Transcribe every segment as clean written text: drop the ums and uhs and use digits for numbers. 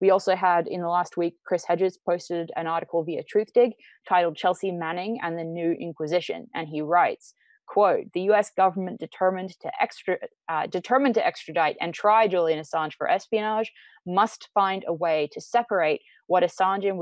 We also had, in the last week, Chris Hedges posted an article via Truthdig titled Chelsea Manning and the New Inquisition, and he writes, quote, the US government determined to extradite and try Julian Assange for espionage must find a way to separate what Assange and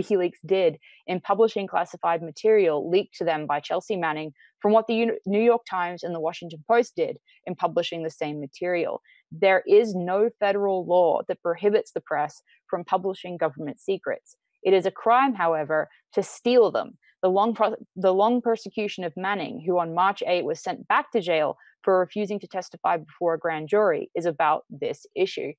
WikiLeaks did in publishing classified material leaked to them by Chelsea Manning from what the New York Times and the Washington Post did in publishing the same material. There is no federal law that prohibits the press from publishing government secrets. It is a crime, however, to steal them. The long persecution of Manning, who on March 8 was sent back to jail for refusing to testify before a grand jury, is about this issue.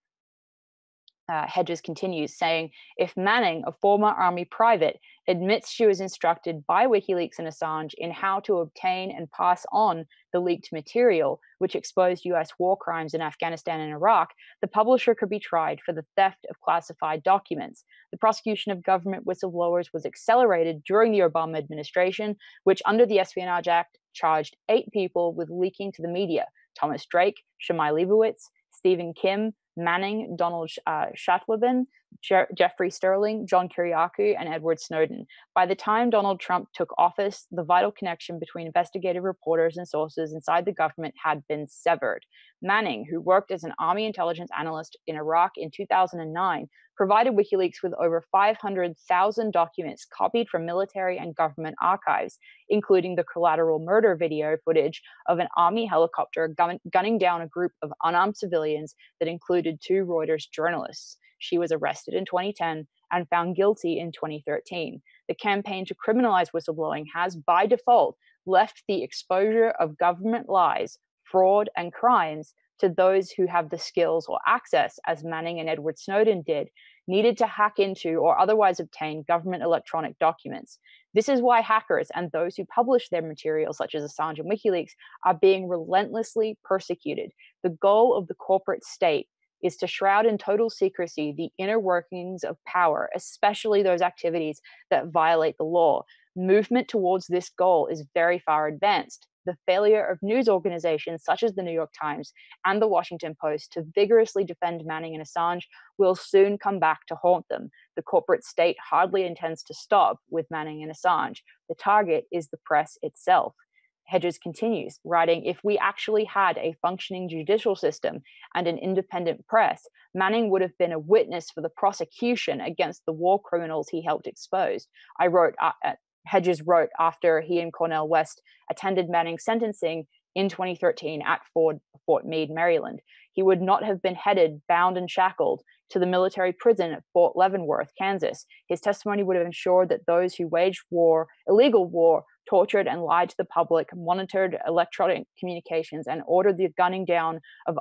Hedges continues, saying, if Manning, a former army private, admits she was instructed by WikiLeaks and Assange in how to obtain and pass on the leaked material, which exposed US war crimes in Afghanistan and Iraq, the publisher could be tried for the theft of classified documents. The prosecution of government whistleblowers was accelerated during the Obama administration, which under the Espionage Act charged 8 people with leaking to the media: Thomas Drake, Shamai Leibowitz, Stephen Kim, Manning, Donald Shatlabin, Jeffrey Sterling, John Kiriakou, and Edward Snowden. By the time Donald Trump took office, the vital connection between investigative reporters and sources inside the government had been severed. Manning, who worked as an Army intelligence analyst in Iraq in 2009, provided WikiLeaks with over 500,000 documents copied from military and government archives, including the collateral murder video footage of an Army helicopter gunning down a group of unarmed civilians that included 2 Reuters journalists. She was arrested in 2010 and found guilty in 2013. The campaign to criminalize whistleblowing has, by default, left the exposure of government lies, fraud, and crimes to those who have the skills or access, as Manning and Edward Snowden did, needed to hack into or otherwise obtain government electronic documents. This is why hackers and those who publish their material, such as Assange and WikiLeaks, are being relentlessly persecuted. The goal of the corporate state is to shroud in total secrecy the inner workings of power, especially those activities that violate the law. Movement towards this goal is very far advanced. The failure of news organizations such as the New York Times and the Washington Post to vigorously defend Manning and Assange will soon come back to haunt them. The corporate state hardly intends to stop with Manning and Assange. The target is the press itself. Hedges continues, writing, if we actually had a functioning judicial system and an independent press, Manning would have been a witness for the prosecution against the war criminals he helped expose. Hedges wrote after he and Cornell West attended Manning's sentencing in 2013 at Fort Meade, Maryland. He would not have been headed, bound, and shackled to the military prison at Fort Leavenworth, Kansas. His testimony would have ensured that those who waged war, illegal war, tortured and lied to the public, monitored electronic communications, and ordered the gunning down of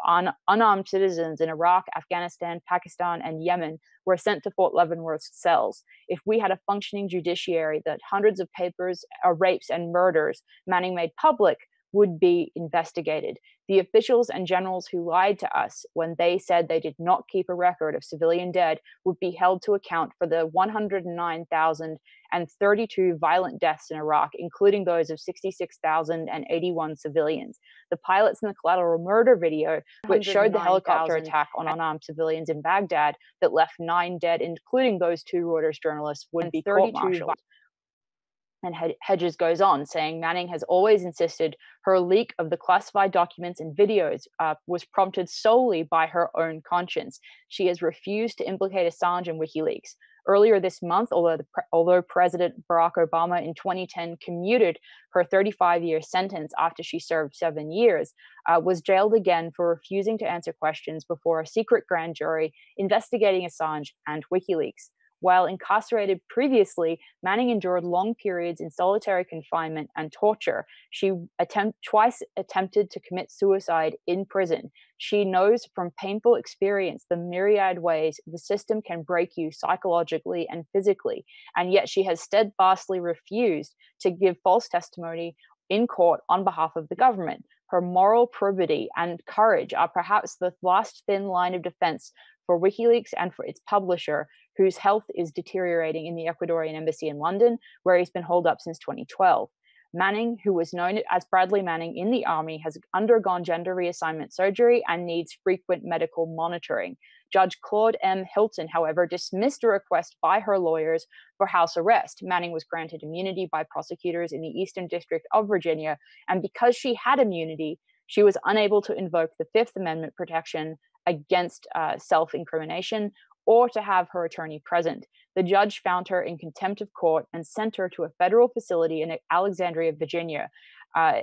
unarmed citizens in Iraq, Afghanistan, Pakistan, and Yemen were sent to Fort Leavenworth's cells. If we had a functioning judiciary, that hundreds of papers, rapes, and murders Manning made public would be investigated. The officials and generals who lied to us when they said they did not keep a record of civilian dead would be held to account for the 109,032 violent deaths in Iraq, including those of 66,081 civilians. The pilots in the collateral murder video, which showed the helicopter attack on unarmed civilians in Baghdad that left 9 dead, including those 2 Reuters journalists, would be court-martialed. And Hedges goes on, saying Manning has always insisted her leak of the classified documents and videos was prompted solely by her own conscience. She has refused to implicate Assange and WikiLeaks. Earlier this month, although President Barack Obama in 2010 commuted her 35-year sentence after she served 7 years, was jailed again for refusing to answer questions before a secret grand jury investigating Assange and WikiLeaks. While incarcerated previously, Manning endured long periods in solitary confinement and torture. She twice attempted to commit suicide in prison. She knows from painful experience the myriad ways the system can break you psychologically and physically, and yet she has steadfastly refused to give false testimony in court on behalf of the government. Her moral probity and courage are perhaps the last thin line of defense for WikiLeaks and for its publisher, whose health is deteriorating in the Ecuadorian embassy in London, where he's been holed up since 2012. Manning, who was known as Bradley Manning in the Army, has undergone gender reassignment surgery and needs frequent medical monitoring. Judge Claude M. Hilton, however, dismissed a request by her lawyers for house arrest. Manning was granted immunity by prosecutors in the Eastern District of Virginia, and because she had immunity, she was unable to invoke the Fifth Amendment protection against self-incrimination or to have her attorney present. The judge found her in contempt of court and sent her to a federal facility in Alexandria, Virginia, and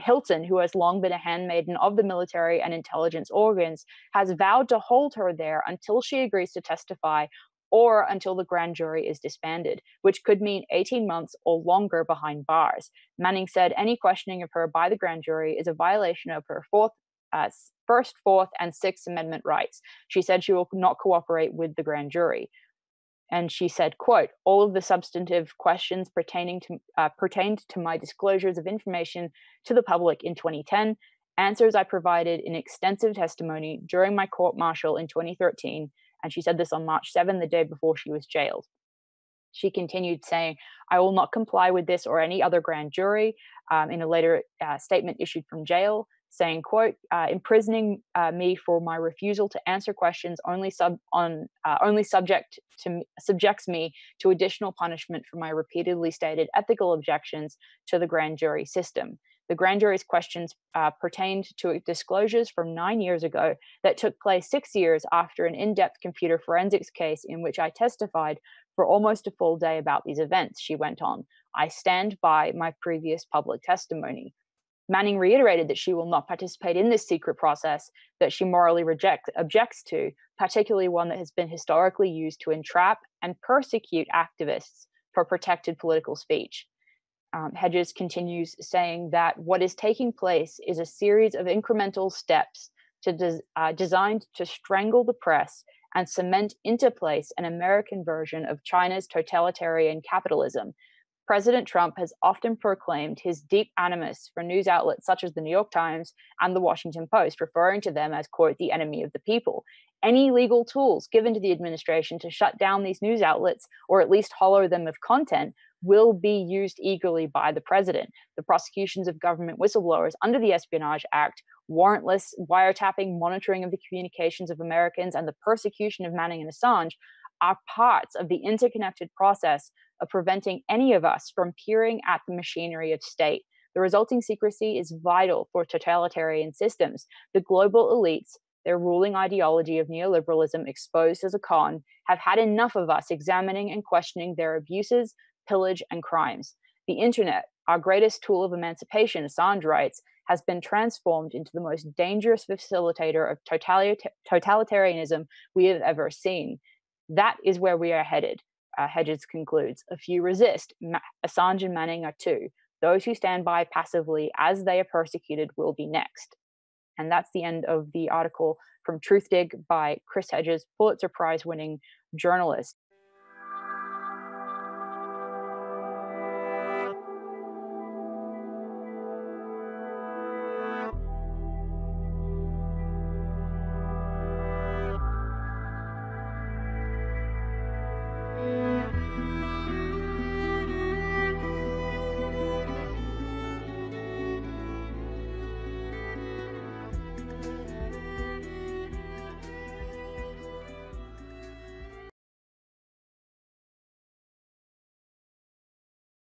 Hilton, who has long been a handmaiden of the military and intelligence organs, has vowed to hold her there until she agrees to testify or until the grand jury is disbanded, which could mean 18 months or longer behind bars. Manning said any questioning of her by the grand jury is a violation of her First, Fourth, and Sixth Amendment rights. She said she will not cooperate with the grand jury. And she said, quote, all of the substantive questions pertained to my disclosures of information to the public in 2010, answers I provided in extensive testimony during my court-martial in 2013. And she said this on March 7, the day before she was jailed. She continued saying, I will not comply with this or any other grand jury, in a later statement issued from jail, saying, quote, imprisoning me for my refusal to answer questions subjects me to additional punishment for my repeatedly stated ethical objections to the grand jury system. The grand jury's questions pertained to disclosures from 9 years ago that took place 6 years after an in-depth computer forensics case in which I testified for almost a full day about these events, she went on. I stand by my previous public testimony. Manning reiterated that she will not participate in this secret process that she morally objects to, particularly one that has been historically used to entrap and persecute activists for protected political speech. Hedges continues saying that what is taking place is a series of incremental steps designed to strangle the press and cement into place an American version of China's totalitarian capitalism. President Trump has often proclaimed his deep animus for news outlets such as the New York Times and the Washington Post, referring to them as, quote, the enemy of the people. Any legal tools given to the administration to shut down these news outlets, or at least hollow them of content, will be used eagerly by the president. The prosecutions of government whistleblowers under the Espionage Act, warrantless wiretapping, monitoring of the communications of Americans, and the persecution of Manning and Assange are parts of the interconnected process of preventing any of us from peering at the machinery of state. The resulting secrecy is vital for totalitarian systems. The global elites, their ruling ideology of neoliberalism exposed as a con, have had enough of us examining and questioning their abuses, pillage, and crimes. The internet, our greatest tool of emancipation, Assange writes, has been transformed into the most dangerous facilitator of totalitarianism we have ever seen. That is where we are headed. Hedges concludes, a few resist. Assange and Manning are two. Those who stand by passively as they are persecuted will be next. And that's the end of the article from Truthdig by Chris Hedges, Pulitzer Prize winning journalist.